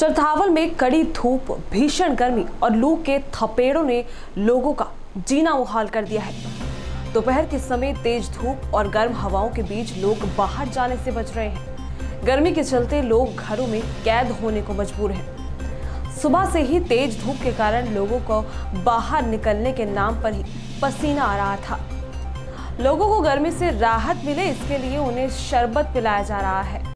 चरथावल में कड़ी धूप, भीषण गर्मी और लू के थपेड़ों ने लोगों का जीना मुहाल कर दिया है। दोपहर के समय तेज धूप और गर्म हवाओं के बीच लोग बाहर जाने से बच रहे हैं। गर्मी के चलते लोग घरों में कैद होने को मजबूर हैं। सुबह से ही तेज धूप के कारण लोगों को बाहर निकलने के नाम पर ही पसीना आ रहा था। लोगों को गर्मी से राहत मिले, इसके लिए उन्हें शरबत पिलाया जा रहा है।